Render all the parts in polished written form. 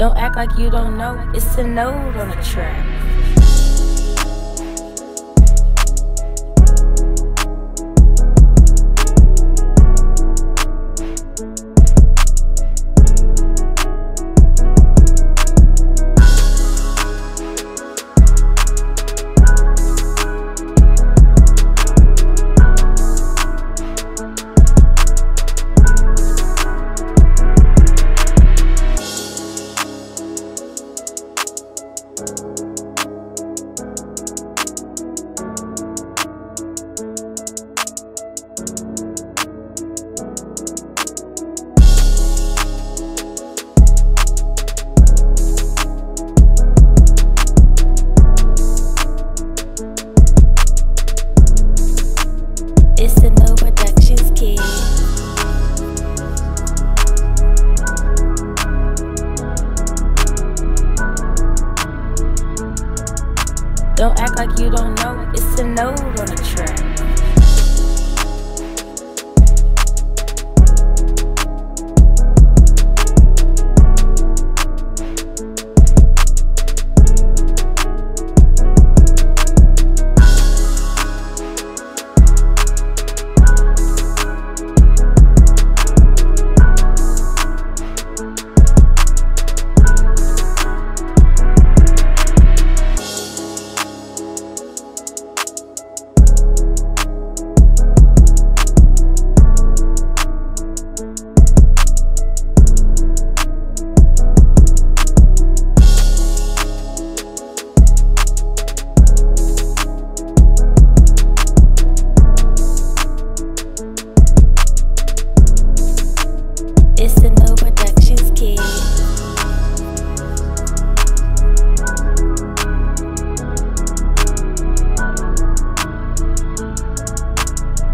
Don't act like you don't know, it's Sinode on the track. Don't act like you don't know, it's Sinode on the track.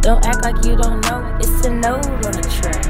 Don't act like you don't know, it's Sinode on the track.